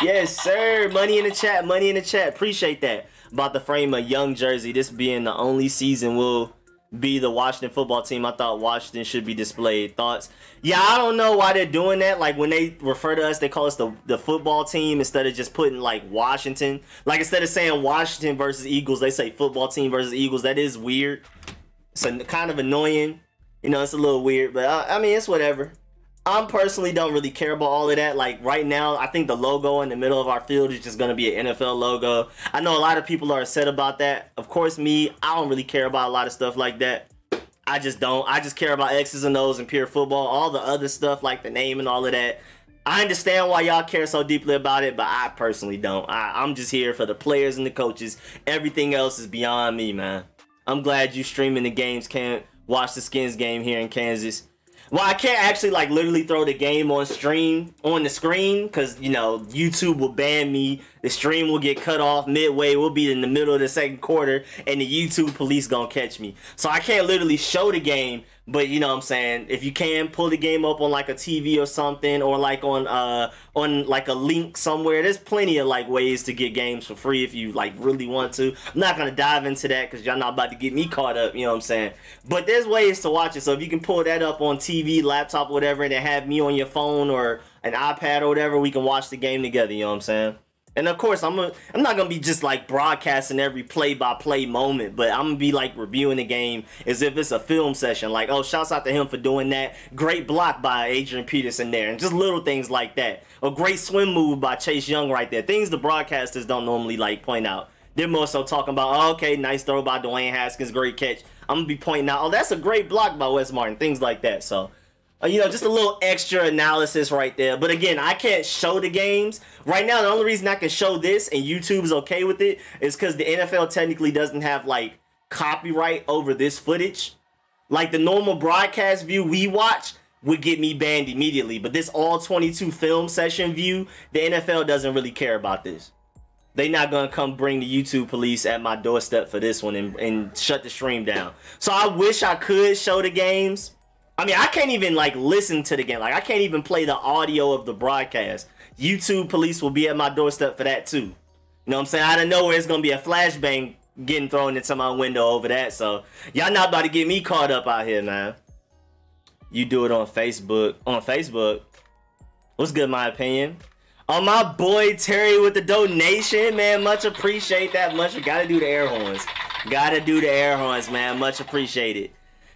Yes, sir. Money in the chat. Money in the chat. Appreciate that. About the frame of young jersey, this being the only season we'll be the Washington football team. I thought Washington should be displayed. Thoughts? Yeah, I don't know why they're doing that. Like, when they refer to us, they call us the, the football team instead of just putting, like, Washington. Like, instead of saying Washington versus Eagles, they say football team versus Eagles. That is weird. It's a, kind of annoying. You know, it's a little weird. But, I, I mean, it's whatever. I personally don't really care about all of that. Like, right now, I think the logo in the middle of our field is just going to be an N F L logo. I know a lot of people are upset about that. Of course, me, I don't really care about a lot of stuff like that. I just don't. I just care about X's and O's and pure football. All the other stuff, like the name and all of that, I understand why y'all care so deeply about it, but I personally don't. I, I'm just here for the players and the coaches. Everything else is beyond me, man. I'm glad you streaming the games. Can't watch the Skins game here in Kansas. Well, I can't actually, like, literally throw the game on stream, on the screen, because, you know, YouTube will ban me. The stream will get cut off midway. We'll be in the middle of the second quarter, and the YouTube police gonna catch me. So I can't literally show the game, but, you know what I'm saying, if you can, pull the game up on, like, a T V or something, or, like, on, uh, on like, a link somewhere. There's plenty of, like, ways to get games for free if you, like, really want to. I'm not gonna dive into that, because y'all not about to get me caught up, you know what I'm saying. But there's ways to watch it, so if you can pull that up on T V, laptop, whatever, and then have me on your phone or an iPad or whatever, we can watch the game together, you know what I'm saying? And of course, I'm a, I'm not going to be just like broadcasting every play-by-play moment, but I'm going to be like reviewing the game as if it's a film session. Like, oh, shouts out to him for doing that. Great block by Adrian Peterson there, and just little things like that. A great swim move by Chase Young right there. Things the broadcasters don't normally like point out. They're more so talking about, oh, okay, nice throw by Dwayne Haskins, great catch. I'm going to be pointing out, oh, that's a great block by Wes Martin, things like that. So, uh, you know, just a little extra analysis right there. But again, I can't show the games. Right now, the only reason I can show this, and YouTube's okay with it, is because the N F L technically doesn't have, like, copyright over this footage. Like, the normal broadcast view we watch would get me banned immediately. But this all twenty-two film session view, the N F L doesn't really care about this. They not gonna come bring the YouTube police at my doorstep for this one and, and shut the stream down. So I wish I could show the games. I mean, I can't even like listen to the game. Like I can't even play the audio of the broadcast. YouTube police will be at my doorstep for that too. You know what I'm saying? Out of nowhere, it's gonna be a flashbang getting thrown into my window over that. So y'all not about to get me caught up out here, man. You do it on Facebook. On Facebook. What's good, my opinion? On my boy Terry with the donation, man. Much appreciate that. Much. We gotta do the air horns. Gotta do the air horns, man. Much appreciated.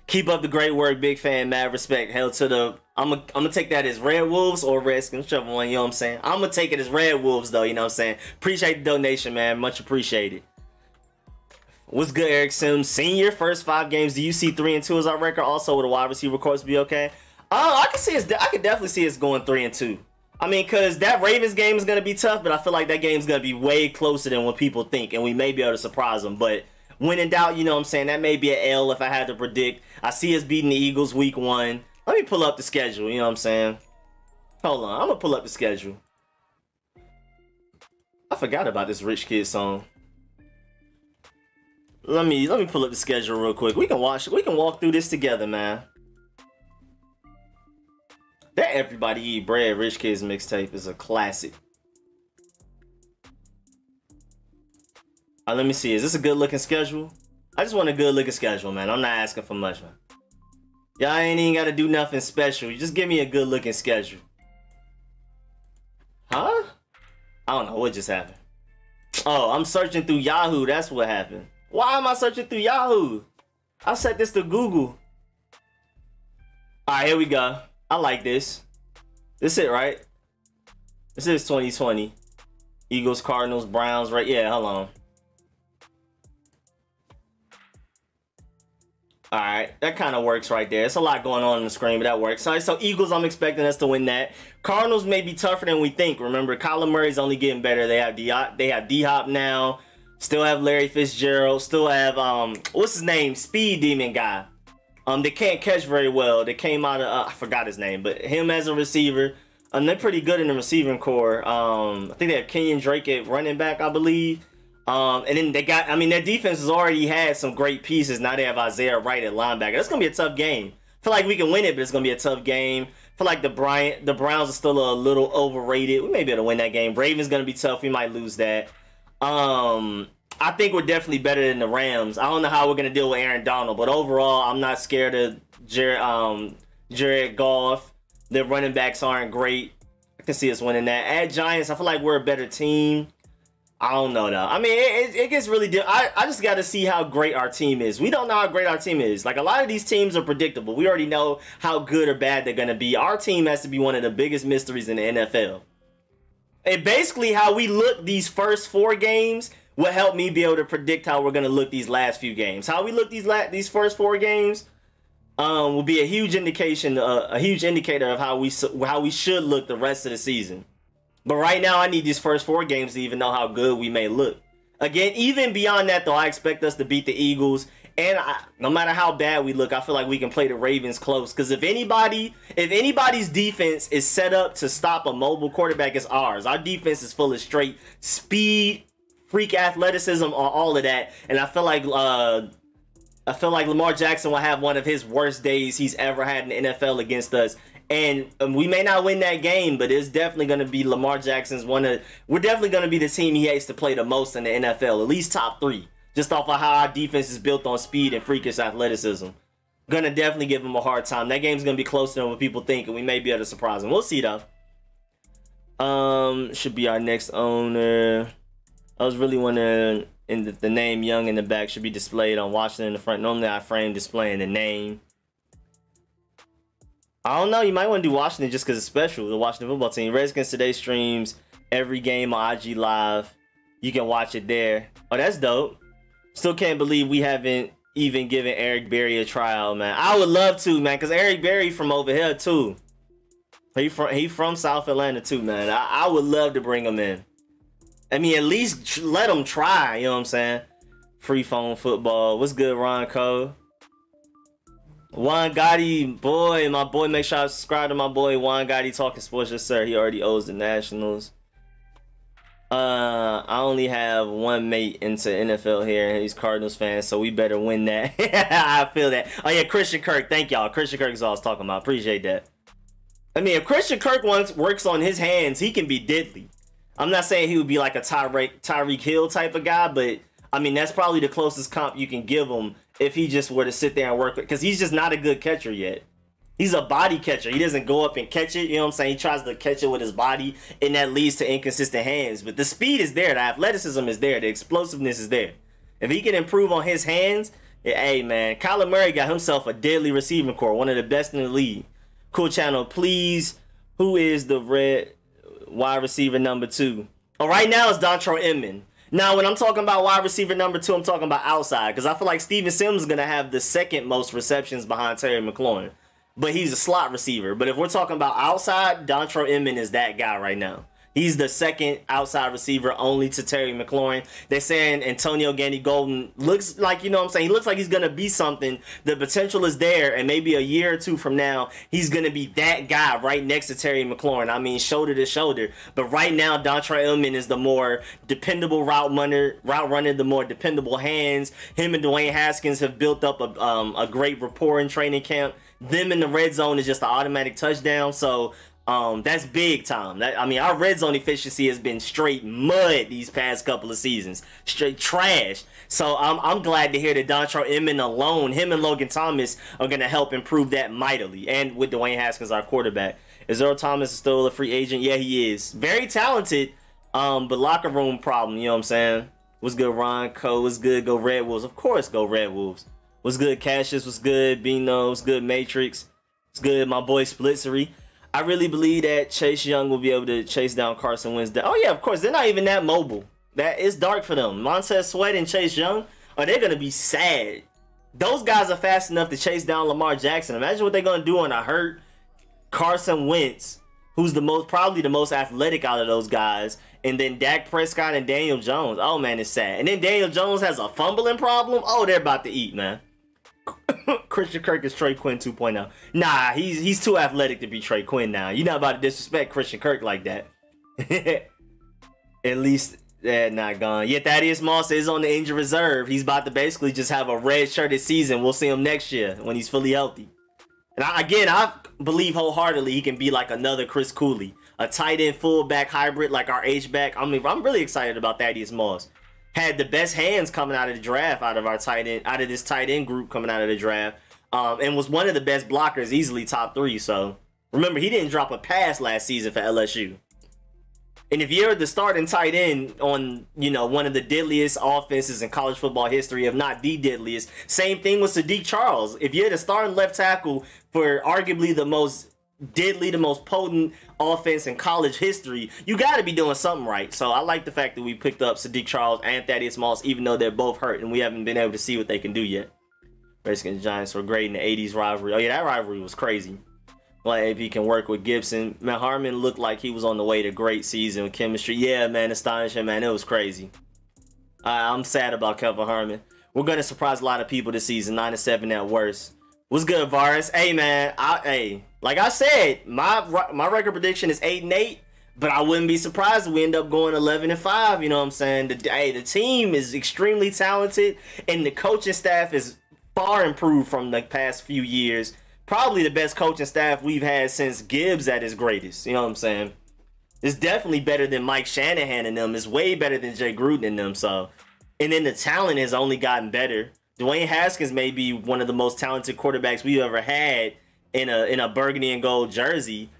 Keep up the great work, big fan, mad respect. Hell to the. I'm gonna I'm gonna take that as Red Wolves or Redskins, whichever one. You know what I'm saying? I'm gonna take it as Red Wolves, though. You know what I'm saying? Appreciate the donation, man. Much appreciated. What's good, Eric Sims? Senior, first five games. Do you see three and two as our record? Also, would a wide receiver course be okay? Uh, I can see it's. I can definitely see it's going three and two. I mean, cause that Ravens game is gonna be tough, but I feel like that game's gonna be way closer than what people think, and we may be able to surprise them. But when in doubt, you know what I'm saying? That may be an L if I had to predict. I see us beating the Eagles week one. Let me pull up the schedule. You know what I'm saying? Hold on, I'm gonna pull up the schedule. I forgot about this Rich Kid song. Let me let me pull up the schedule real quick. We can watch. We can walk through this together, man. That Everybody Eat Bread Rich Kids mixtape is a classic. All right, let me see. Is this a good looking schedule? I just want a good looking schedule, man. I'm not asking for much, man. Y'all ain't even got to do nothing special. You just give me a good looking schedule. Huh? I don't know what just happened. Oh, I'm searching through Yahoo. That's what happened. Why am I searching through Yahoo? I set this to Google. All right, here we go. I like this. This it, right? This is twenty twenty. Eagles, Cardinals, Browns, right? Yeah, hold on. All right, that kind of works right there. It's a lot going on on the screen, but that works. All right, so Eagles, I'm expecting us to win that. Cardinals may be tougher than we think. Remember, Kyler Murray's only getting better. They have D-Hop, they have D-Hop now. Still have Larry Fitzgerald. Still have, um, what's his name? Speed Demon guy. Um, they can't catch very well. They came out of, uh, I forgot his name, but him as a receiver. And they're pretty good in the receiving core. Um, I think they have Kenyon Drake at running back, I believe. Um, and then they got, I mean, their defense has already had some great pieces. Now they have Isaiah Wright at linebacker. That's going to be a tough game. I feel like we can win it, but it's going to be a tough game. I feel like the, Bryant, the Browns are still a little overrated. We may be able to win that game. Ravens going to be tough. We might lose that. Um... I think we're definitely better than the Rams. I don't know how we're going to deal with Aaron Donald, but overall, I'm not scared of Jared, um, Jared Goff. Their running backs aren't great. I can see us winning that. At Giants, I feel like we're a better team. I don't know, though. I mean, it, it gets really difficult. I, I just got to see how great our team is. We don't know how great our team is. Like, a lot of these teams are predictable. We already know how good or bad they're going to be. Our team has to be one of the biggest mysteries in the N F L. And basically, how we look these first four games will help me be able to predict how we're going to look these last few games. How we look these la these first four games um, will be a huge indication, uh, a huge indicator of how we how we should look the rest of the season. But right now, I need these first four games to even know how good we may look. Again, even beyond that, though, I expect us to beat the Eagles. And I, no matter how bad we look, I feel like we can play the Ravens close. Because if anybody, if anybody's defense is set up to stop a mobile quarterback, it's ours. Our defense is full of straight speed, freak athleticism, or all of that, and I feel like uh, I feel like Lamar Jackson will have one of his worst days he's ever had in the N F L against us, and um, we may not win that game, but it's definitely going to be Lamar Jackson's one of. We're definitely going to be the team he hates to play the most in the N F L, at least top three, just off of how our defense is built on speed and freakish athleticism. Gonna definitely give him a hard time. That game's gonna be closer than what people think, and we may be able to surprise him. We'll see though. Um, should be our next owner. I was really wondering in the, the name Young in the back should be displayed on Washington in the front. Normally I frame displaying the name. I don't know. You might want to do Washington just because it's special. The Washington football team. Redskins Today streams every game on I G Live. You can watch it there. Oh, that's dope. Still can't believe we haven't even given Eric Berry a trial, man. I would love to, man, because Eric Berry from over here, too. He from, he from South Atlanta, too, man. I, I would love to bring him in. I mean, at least let them try. You know what I'm saying? Free phone football. What's good, Ron Cole? Juan Gotti, boy, my boy. Make sure I subscribe to my boy Juan Gotti Talking Sports. Yes, sir. He already owes the Nationals. Uh, I only have one mate into N F L here. He's Cardinals fans, so we better win that. I feel that. Oh, yeah, Christian Kirk. Thank y'all. Christian Kirk is all I was talking about. Appreciate that. I mean, if Christian Kirk once works on his hands, he can be deadly. I'm not saying he would be like a Tyreek Tyreek Hill type of guy, but, I mean, that's probably the closest comp you can give him if he just were to sit there and work with, because he's just not a good catcher yet. He's a body catcher. He doesn't go up and catch it. You know what I'm saying? He tries to catch it with his body, and that leads to inconsistent hands. But the speed is there. The athleticism is there. The explosiveness is there. If he can improve on his hands, yeah, hey, man. Kyler Murray got himself a deadly receiving corps, one of the best in the league. Cool channel, please. Who is the red wide receiver number two? Oh, right now it's Dontrell Inman. Now, when I'm talking about wide receiver number two, I'm talking about outside, because I feel like Steven Sims is going to have the second most receptions behind Terry McLaurin. But he's a slot receiver. But if we're talking about outside, Dontrell Inman is that guy right now. He's the second outside receiver only to Terry McLaurin. They're saying Antonio Gandy-Golden looks like, you know what I'm saying, he looks like he's going to be something. The potential is there, and maybe a year or two from now, he's going to be that guy right next to Terry McLaurin. I mean, shoulder to shoulder. But right now, Dontrell Inman is the more dependable route runner, route runner, the more dependable hands. Him and Dwayne Haskins have built up a, um, a great rapport in training camp. Them in the red zone is just an automatic touchdown. So um, that's big time. That, I mean, our red zone efficiency has been straight mud these past couple of seasons. Straight trash. So I'm, I'm glad to hear that Dontrell Inman alone, him and Logan Thomas, are going to help improve that mightily. And with Dwayne Haskins, our quarterback. Is Earl Thomas still a free agent? Yeah, he is. Very talented, um, but locker room problem. You know what I'm saying? What's good, Ron? Co. What's good? Go Red Wolves. Of course, go Red Wolves. What's good, Cassius? What's good, Bino? What's good, Matrix? What's good, my boy Splitsery? I really believe that Chase Young will be able to chase down Carson Wentz. Oh, yeah, of course. They're not even that mobile. That is dark for them. Montez Sweat and Chase Young, oh, they're going to be sad. Those guys are fast enough to chase down Lamar Jackson. Imagine what they're going to do on a hurt Carson Wentz, who's the most, probably the most athletic out of those guys. And then Dak Prescott and Daniel Jones. Oh, man, it's sad. And then Daniel Jones has a fumbling problem. Oh, they're about to eat, man. Christian Kirk is Trey Quinn two point oh. Nah, he's he's too athletic to be Trey Quinn now. You're not about to disrespect Christian Kirk like that. At least that not gone. Yeah, Thaddeus Moss is on the injured reserve. He's about to basically just have a red-shirted season. We'll see him next year when he's fully healthy. And I, again, I believe wholeheartedly he can be like another Chris Cooley, a tight end fullback hybrid like our H-back. I mean, I'm really excited about Thaddeus Moss. Had the best hands coming out of the draft, out of our tight end, out of this tight end group coming out of the draft, um, and was one of the best blockers, easily top three. So remember, he didn't drop a pass last season for L S U. And if you're the starting tight end on, you know, one of the deadliest offenses in college football history, if not the deadliest, same thing with Saahdiq Charles. If you're the starting left tackle for arguably the most deadly, the most potent offense in college history, you got to be doing something right. So I like the fact that we picked up Saahdiq Charles and Thaddeus Moss, even though they're both hurt and we haven't been able to see what they can do yet. Redskins Giants were great in the eighties rivalry. Oh yeah, that rivalry was crazy. Like if he can work with Gibson, man, Harmon looked like he was on the way to great season with chemistry. Yeah, man, astonishing, man, it was crazy. Uh, I'm sad about Kelvin Harmon. We're gonna surprise a lot of people this season, nine and seven at worst. What's good, Varus? Hey, man. I, hey, like I said, my my record prediction is eight and eight, but I wouldn't be surprised if we end up going eleven and five. You know what I'm saying? The, hey, the team is extremely talented, and the coaching staff is far improved from the past few years. Probably the best coaching staff we've had since Gibbs at his greatest. You know what I'm saying? It's definitely better than Mike Shanahan and them. It's way better than Jay Gruden and them. So, and then the talent has only gotten better. Dwayne Haskins may be one of the most talented quarterbacks we've ever had in a in a burgundy and gold jersey.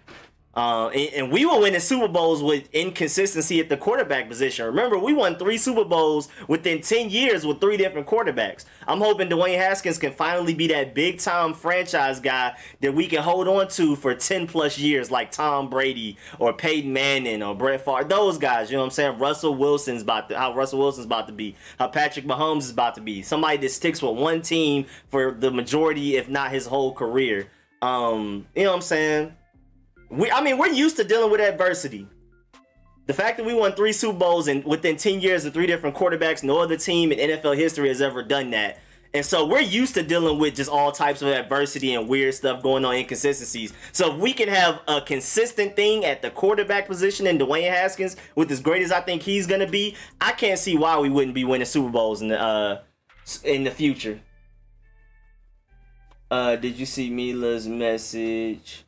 Uh, and, and we were winning Super Bowls with inconsistency at the quarterback position. Remember, we won three Super Bowls within ten years with three different quarterbacks. I'm hoping Dwayne Haskins can finally be that big-time franchise guy that we can hold on to for ten-plus years like Tom Brady or Peyton Manning or Brett Favre. Those guys, you know what I'm saying? Russell Wilson's about to, how Russell Wilson's about to be, how Patrick Mahomes is about to be. Somebody that sticks with one team for the majority, if not his whole career. Um, you know what I'm saying? We, I mean, we're used to dealing with adversity. The fact that we won three Super Bowls and within ten years of three different quarterbacks, no other team in N F L history has ever done that. And so we're used to dealing with just all types of adversity and weird stuff going on, inconsistencies. So if we can have a consistent thing at the quarterback position in Dwayne Haskins, with as great as I think he's going to be, I can't see why we wouldn't be winning Super Bowls in the, uh, in the future. Uh, did you see Mila's message?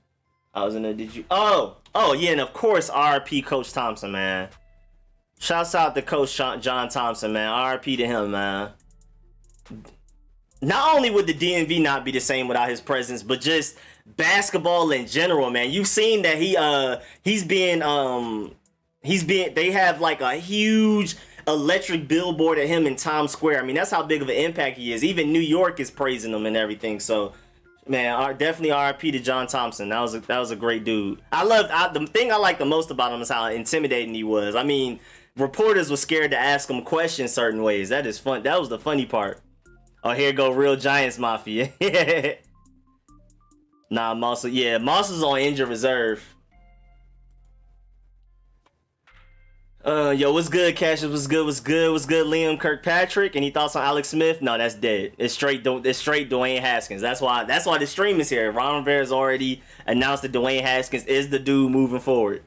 I was in there, did you? Oh, oh yeah, and of course, R I P Coach Thompson, man. Shouts out to Coach John Thompson, man. R I P to him, man. Not only would the D M V not be the same without his presence, but just basketball in general, man. You've seen that he uh he's being um he's being they have like a huge electric billboard at him in Times Square. I mean, that's how big of an impact he is. Even New York is praising him and everything. So, man, definitely R I P to John Thompson. That was a, that was a great dude. I loved I, the thing I liked the most about him is how intimidating he was. I mean, reporters were scared to ask him questions certain ways. That is fun. That was the funny part. Oh, here go real Giants Mafia. Nah, Moss. Yeah, Moss is on injured reserve. Uh, yo, what's good, Cassius? What's good? What's good? What's good, Liam Kirkpatrick? Any thoughts on Alex Smith? No, that's dead. It's straight. It's straight Dwayne Haskins. That's why. That's why the stream is here. Ron Rivera's already announced that Dwayne Haskins is the dude moving forward.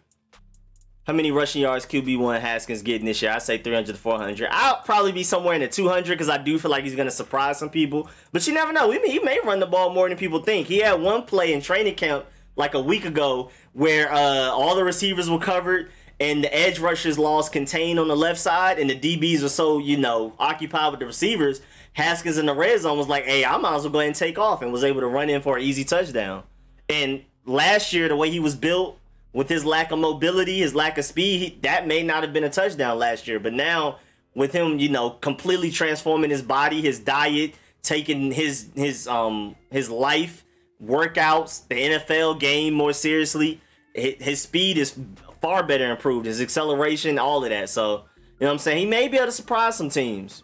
How many rushing yards Q B one Haskins getting this year? I say three hundred to four hundred. I'll probably be somewhere in the two hundred because I do feel like he's going to surprise some people. But you never know. He may, he may run the ball more than people think. He had one play in training camp like a week ago where uh, all the receivers were covered and the edge rushers lost contain on the left side and the D Bs were so, you know, occupied with the receivers. Haskins in the red zone was like, hey, I might as well go ahead and take off, and was able to run in for an easy touchdown. And last year, the way he was built, with his lack of mobility, his lack of speed, he, that may not have been a touchdown last year. But now, with him, you know, completely transforming his body, his diet, taking his his um his life, workouts, the N F L game more seriously, his, his speed is far better improved, his acceleration, all of that. So, you know what I'm saying? He may be able to surprise some teams.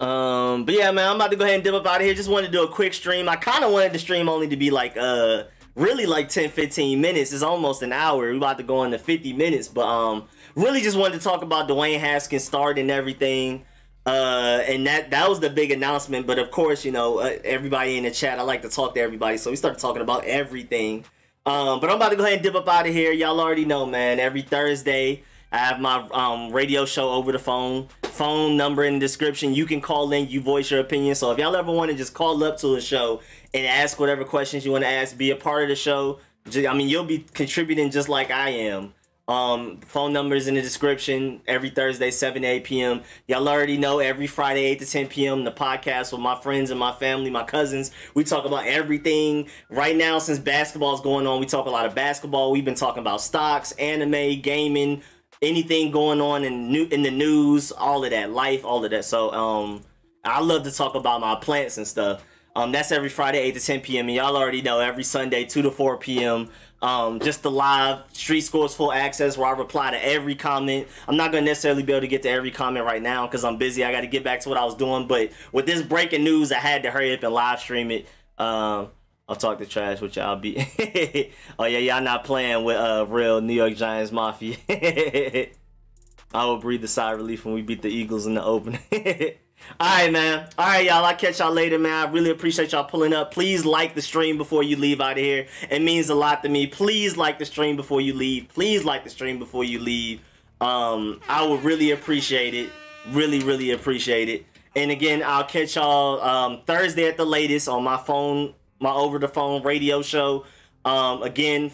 Um, but yeah, man, I'm about to go ahead and dip up out of here. Just wanted to do a quick stream. I kind of wanted the stream only to be like, uh... really like ten fifteen minutes. It's almost an hour. We're about to go into fifty minutes, but um really just wanted to talk about Dwayne Haskins starting and everything, uh and that that was the big announcement. But of course, you know, uh, everybody in the chat, I like to talk to everybody, so we started talking about everything. Um but I'm about to go ahead and dip up out of here. Y'all already know, man, every Thursday I have my um radio show over the phone. Phone number in the description. You can call in, you voice your opinion. So if y'all ever want to just call up to a show and ask whatever questions you want to ask, be a part of the show. Just, I mean, you'll be contributing just like I am. Um, phone number is in the description. Every Thursday, seven to eight p m Y'all already know, every Friday, eight to ten p m the podcast with my friends and my family, my cousins. We talk about everything. Right now, since basketball is going on, we talk a lot of basketball. We've been talking about stocks, anime, gaming, anything going on in new in the news, all of that, life, all of that. So um I love to talk about my plants and stuff. Um that's every Friday, eight to ten p m and y'all already know, every Sunday, two to four p m um just the live Street Scores Full Access, where I reply to every comment. I'm not gonna necessarily be able to get to every comment right now because I'm busy. I got to get back to what I was doing, but with this breaking news I had to hurry up and live stream it. um I'll talk the trash with y'all. Be oh yeah, y'all not playing with uh real New York Giants Mafia. I will breathe a sigh of relief when we beat the Eagles in the opening. Alright, man. Alright, y'all. I'll catch y'all later, man. I really appreciate y'all pulling up. Please like the stream before you leave out of here. It means a lot to me. Please like the stream before you leave. Please like the stream before you leave. Um, I would really appreciate it. Really, really appreciate it. And again, I'll catch y'all um Thursday at the latest on my phone. My over-the-phone radio show, um, again,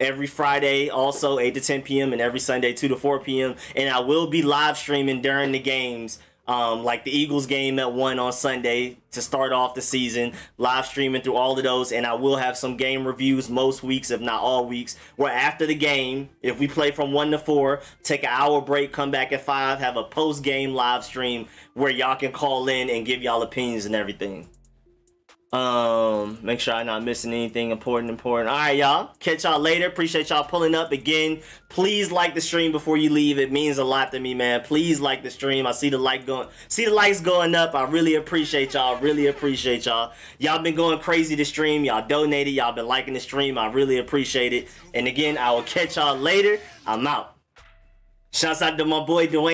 every Friday, also eight to ten p m and every Sunday, two to four p m And I will be live streaming during the games, um, like the Eagles game at one on Sunday to start off the season, live streaming through all of those. And I will have some game reviews most weeks, if not all weeks, where after the game, if we play from one to four, take an hour break, come back at five, have a post-game live stream where y'all can call in and give y'all opinions and everything. Um make sure I'm not missing anything important important all right, y'all, catch y'all later. Appreciate y'all pulling up. Again, please like the stream before you leave. It means a lot to me, man. Please like the stream. I see the like going see the likes going up. I really appreciate y'all. Really appreciate y'all. Y'all been going crazy to stream. Y'all donated. Y'all been liking the stream. I really appreciate it. And again, I will catch y'all later. I'm out. Shouts out to my boy Dwayne.